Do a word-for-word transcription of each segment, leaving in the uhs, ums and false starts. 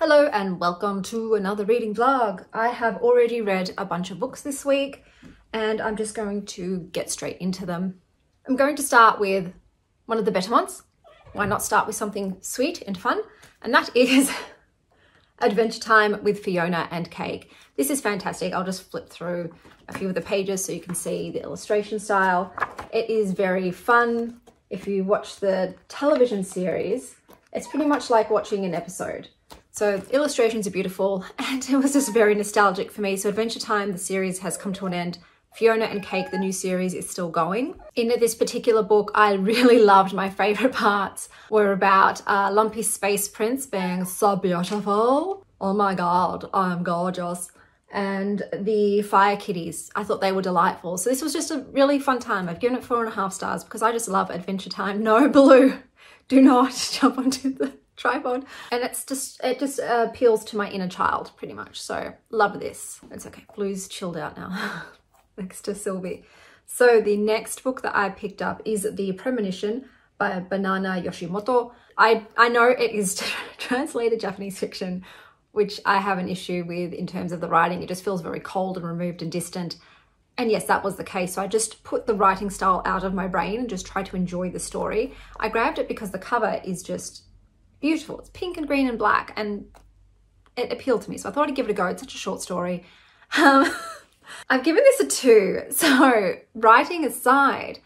Hello and welcome to another reading vlog. I have already read a bunch of books this week and I'm just going to get straight into them. I'm going to start with one of the better ones. Why not start with something sweet and fun? And that is Adventure Time with Fionna and Cake. This is fantastic. I'll just flip through a few of the pages so you can see the illustration style. It is very fun. If you watch the television series, it's pretty much like watching an episode. So the illustrations are beautiful and it was just very nostalgic for me. So Adventure Time, the series, has come to an end. Fionna and Cake, the new series, is still going. In this particular book, I really loved, my favorite parts were about uh, Lumpy Space Prince being so beautiful. Oh my God, I'm gorgeous. And the fire kitties, I thought they were delightful. So this was just a really fun time. I've given it four and a half stars because I just love Adventure Time. No, Blue, do not jump onto the tripod. And it's just, it just uh, appeals to my inner child pretty much. So love this. It's okay. Blue's chilled out now next to Sylvie. So the next book that I picked up is The Premonition by Banana Yoshimoto. I, I know it is translated Japanese fiction, which I have an issue with in terms of the writing. It just feels very cold and removed and distant. And yes, that was the case. So I just put the writing style out of my brain and just tried to enjoy the story. I grabbed it because the cover is just beautiful. It's pink and green and black and it appealed to me. So I thought I'd give it a go. It's such a short story. Um, I've given this a two. So writing aside,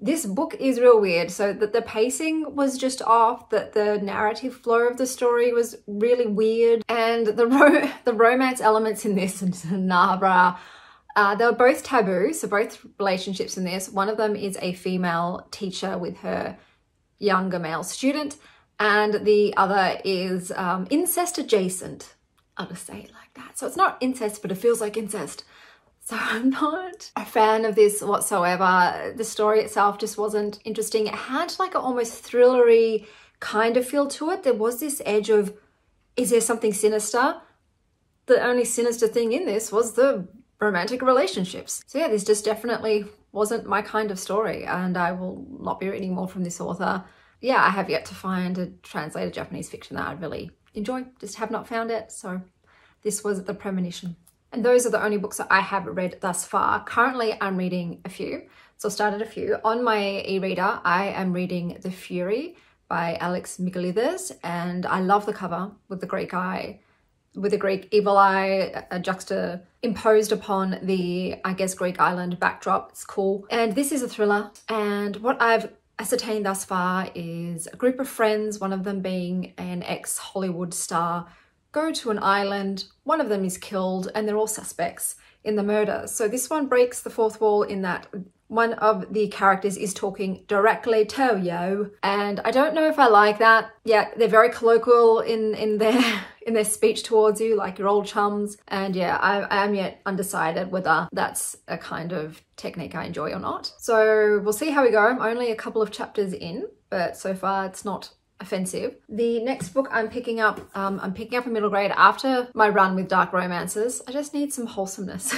this book is real weird. So that the pacing was just off, that the narrative flow of the story was really weird. And the ro the romance elements in this, nah brah, uh, they were both taboo. So both relationships in this, one of them is a female teacher with her younger male student. And the other is um, incest adjacent. I'll just say it like that. So it's not incest, but it feels like incest. So I'm not a fan of this whatsoever. The story itself just wasn't interesting. It had like an almost thrillery kind of feel to it. There was this edge of, is there something sinister? The only sinister thing in this was the romantic relationships. So yeah, this just definitely wasn't my kind of story and I will not be reading more from this author. Yeah, I have yet to find a translated Japanese fiction that I really enjoy. Just have not found it. So this was The Premonition. And those are the only books that I have read thus far. Currently, I'm reading a few. So I started a few. On my e-reader, I am reading The Fury by Alex Michaelides. And I love the cover with the Greek eye, with the Greek evil eye uh, juxtaposed upon the, I guess, Greek island backdrop. It's cool. And this is a thriller. And what I've ascertained thus far is a group of friends, one of them being an ex-Hollywood star, go to an island, one of them is killed, and they're all suspects in the murder. So this one breaks the fourth wall in that one of the characters is talking directly to you, and I don't know if I like that. Yeah, they're very colloquial in in their in their speech towards you, like your old chums. And yeah, I, I am yet undecided whether that's a kind of technique I enjoy or not. So we'll see how we go. I'm only a couple of chapters in, but so far it's not offensive. The next book I'm picking up, um, I'm picking up a middle grade after my run with dark romances. I just need some wholesomeness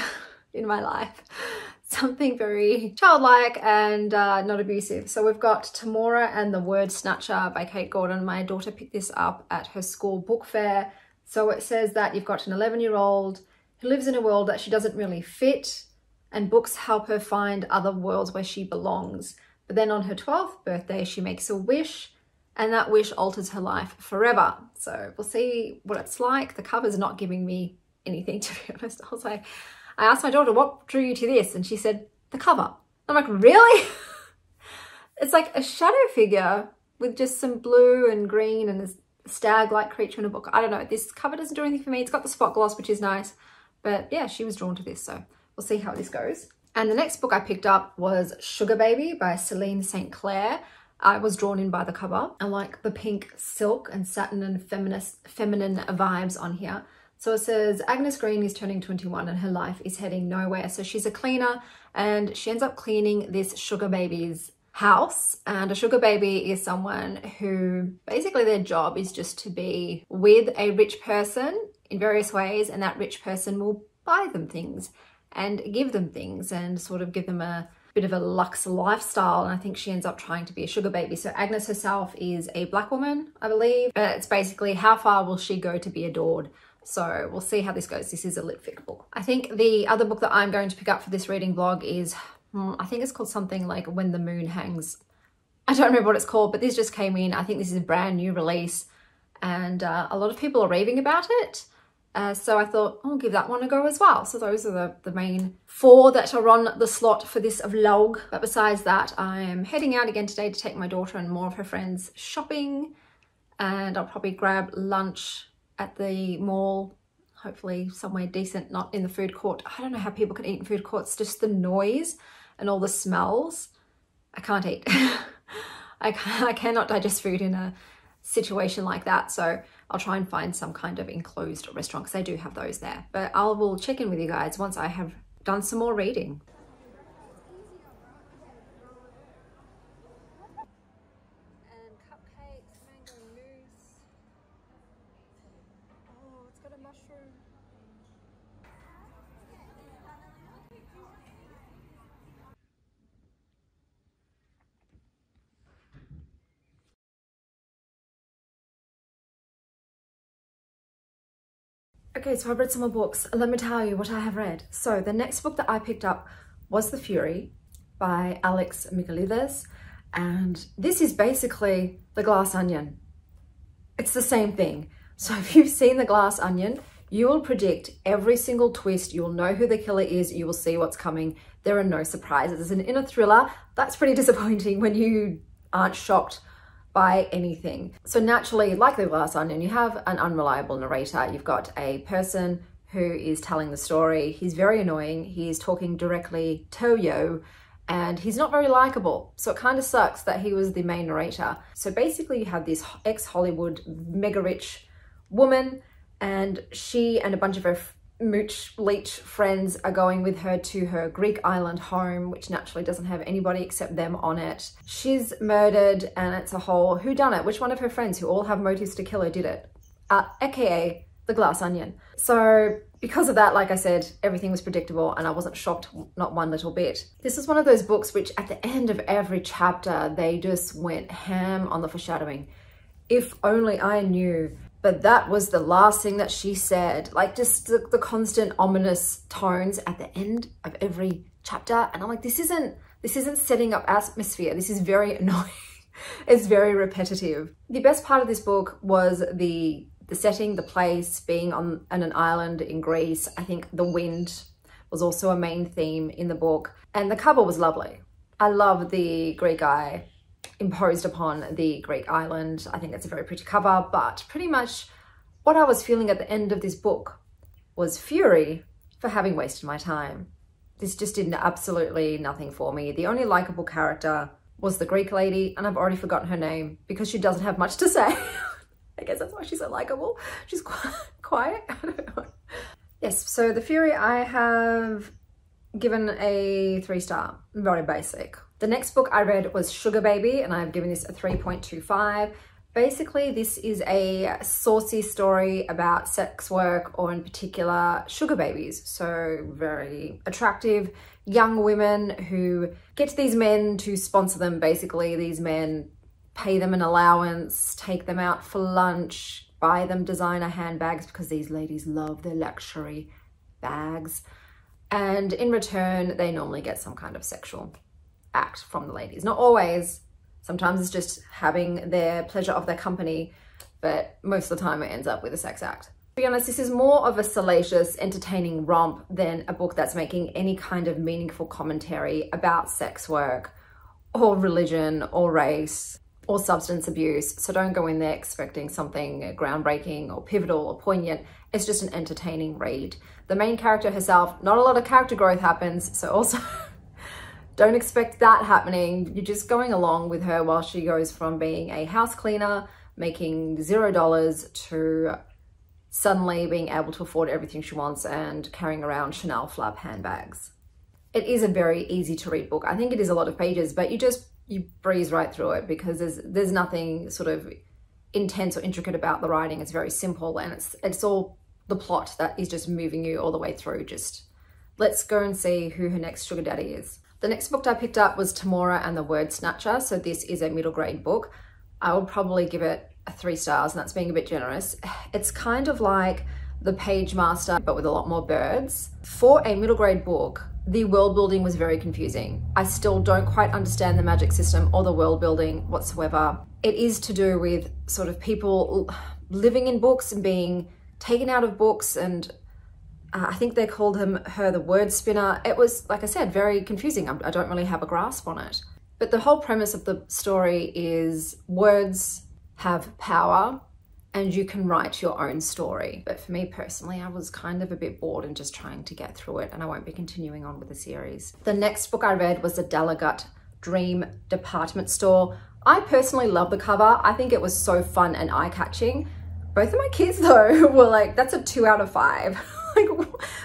in my life. Something very childlike and uh, not abusive. So we've got Tamora and the Word Snatcher by Kate Gordon. My daughter picked this up at her school book fair. So it says that you've got an eleven year old who lives in a world that she doesn't really fit, and books help her find other worlds where she belongs. But then on her twelfth birthday, she makes a wish and that wish alters her life forever. So we'll see what it's like. The cover's not giving me anything, to be honest. I was like, I asked my daughter, what drew you to this? And she said, the cover. I'm like, really? It's like a shadow figure with just some blue and green and this stag-like creature in a book. I don't know, this cover doesn't do anything for me. It's got the spot gloss, which is nice. But yeah, she was drawn to this, so we'll see how this goes. And the next book I picked up was Sugar Baby by Celine St Clair. I was drawn in by the cover. I like the pink silk and satin and feminist, feminine vibes on here. So it says Agnes Green is turning twenty-one and her life is heading nowhere. So she's a cleaner and she ends up cleaning this sugar baby's house. And a sugar baby is someone who basically their job is just to be with a rich person in various ways. And that rich person will buy them things and give them things and sort of give them a bit of a luxe lifestyle, and I think she ends up trying to be a sugar baby. So Agnes herself is a black woman, I believe. Uh, it's basically how far will she go to be adored? So we'll see how this goes. This is a litfic book. I think the other book that I'm going to pick up for this reading vlog is, hmm, I think it's called something like When the Moon Hangs. I don't remember what it's called, but this just came in. I think this is a brand new release, and uh, a lot of people are raving about it. Uh, so I thought, I'll give that one a go as well. So those are the, the main four that are on the slot for this vlog. But besides that, I am heading out again today to take my daughter and more of her friends shopping. And I'll probably grab lunch at the mall, hopefully somewhere decent, not in the food court. I don't know how people can eat in food courts, just the noise and all the smells. I can't eat. I, can't, I cannot digest food in a situation like that, so I'll try and find some kind of enclosed restaurant because they do have those there. But I will check in with you guys once I have done some more reading. And cupcakes, mango mousse. Oh, it's got a mushroom. Okay, so I've read some more books. Let me tell you what I have read. So the next book that I picked up was The Fury by Alex Michaelides. And this is basically The Glass Onion. It's the same thing. So if you've seen The Glass Onion, you will predict every single twist. You'll know who the killer is. You will see what's coming. There are no surprises. It's an inner thriller. That's pretty disappointing when you aren't shocked by anything. So naturally, like The Glass Onion, you have an unreliable narrator. You've got a person who is telling the story. He's very annoying. He is talking directly to you, and he's not very likable. So it kind of sucks that he was the main narrator. So basically you have this ex-Hollywood mega rich woman, and she and a bunch of her mooch leech friends are going with her to her Greek island home, which naturally doesn't have anybody except them on it. She's murdered, and it's a whole whodunit, which one of her friends who all have motives to kill her did it, uh, aka the glass onion. So because of that, like I said, everything was predictable, and I wasn't shocked, not one little bit. This is one of those books which at the end of every chapter they just went ham on the foreshadowing. If only I knew. But that was the last thing that she said. Like, just the, the constant ominous tones at the end of every chapter. And I'm like, this isn't, this isn't setting up atmosphere. This is very annoying. It's very repetitive. The best part of this book was the, the setting, the place, being on, on an island in Greece. I think the wind was also a main theme in the book. And the cover was lovely. I love the Greek eye imposed upon the Greek island. I think that's a very pretty cover, but pretty much what I was feeling at the end of this book was fury for having wasted my time. This just did absolutely nothing for me. The only likable character was the Greek lady, and I've already forgotten her name because she doesn't have much to say. I guess that's why she's so likable. She's quite quiet. I don't know. Yes, so The Fury I have given a three star, very basic. The next book I read was Sugar Baby, and I've given this a three point two five. Basically, this is a saucy story about sex work, or in particular, sugar babies. So very attractive young women who get these men to sponsor them. Basically, these men pay them an allowance, take them out for lunch, buy them designer handbags because these ladies love their luxury bags. And in return, they normally get some kind of sexual act from the ladies. Not always, sometimes it's just having their pleasure of their company, but most of the time it ends up with a sex act. To be honest, this is more of a salacious, entertaining romp than a book that's making any kind of meaningful commentary about sex work or religion or race or substance abuse. So don't go in there expecting something groundbreaking or pivotal or poignant. It's just an entertaining read. The main character herself, not a lot of character growth happens, so also don't expect that happening. You're just going along with her while she goes from being a house cleaner, making zero dollars, to suddenly being able to afford everything she wants and carrying around Chanel flap handbags. It is a very easy to read book. I think it is a lot of pages, but you just, you breeze right through it because there's there's nothing sort of intense or intricate about the writing. It's very simple, and it's it's all the plot that is just moving you all the way through. Just let's go and see who her next sugar daddy is. The next book I picked up was Tamora and the Word Snatcher. So this is a middle grade book. I would probably give it a three stars, and that's being a bit generous. It's kind of like The Page Master, but with a lot more birds. For a middle grade book, the world building was very confusing. I still don't quite understand the magic system or the world building whatsoever. It is to do with sort of people living in books and being taken out of books, and uh, I think they called him her the word spinner. It was, like I said, very confusing. I don't really have a grasp on it. But the whole premise of the story is words have power and you can write your own story. But for me personally, I was kind of a bit bored and just trying to get through it, and I won't be continuing on with the series. The next book I read was the DallerGut Dream Department Store. I personally love the cover. I think it was so fun and eye-catching. Both of my kids though were like, that's a two out of five. Like,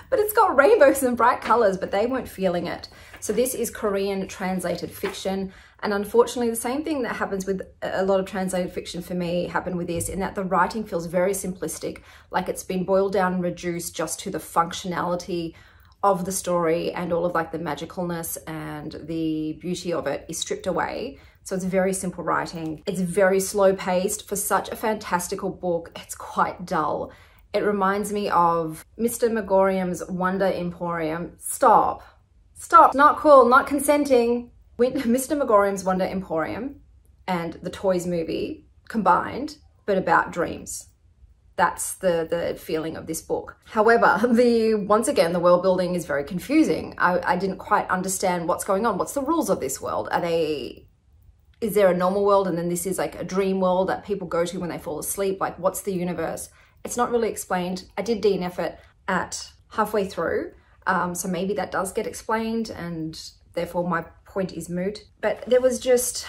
but it's got rainbows and bright colors, but they weren't feeling it. So this is Korean translated fiction. And unfortunately, the same thing that happens with a lot of translated fiction for me happened with this, in that the writing feels very simplistic, like it's been boiled down and reduced just to the functionality of the story, and all of like the magicalness and the beauty of it is stripped away. So it's very simple writing. It's very slow paced for such a fantastical book. It's quite dull. It reminds me of Mister Magorium's Wonder Emporium. Stop, stop, not cool, not consenting. Mister Magorium's Wonder Emporium and the Toys movie combined, but about dreams. That's the, the feeling of this book. However, the once again, the world building is very confusing. I, I didn't quite understand what's going on. What's the rules of this world? Are they, is there a normal world? And then this is like a dream world that people go to when they fall asleep. Like, what's the universe? It's not really explained. I did D N F it at halfway through, um, so maybe that does get explained and therefore my point is moot. But there was just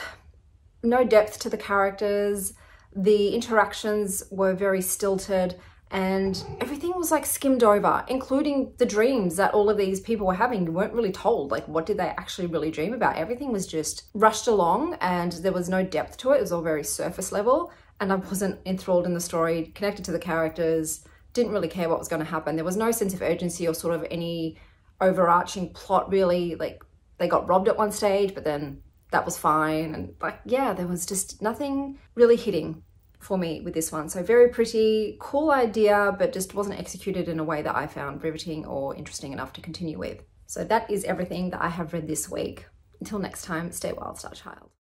no depth to the characters. The interactions were very stilted and everything was like skimmed over, including the dreams that all of these people were having. You weren't really told, like, what did they actually really dream about? Everything was just rushed along and there was no depth to it. It was all very surface level. And I wasn't enthralled in the story, connected to the characters, didn't really care what was going to happen. There was no sense of urgency or sort of any overarching plot really. Like, they got robbed at one stage, but then that was fine. And like, yeah, there was just nothing really hitting for me with this one. So very pretty, cool idea, but just wasn't executed in a way that I found riveting or interesting enough to continue with. So that is everything that I have read this week. Until next time, stay wild, star child.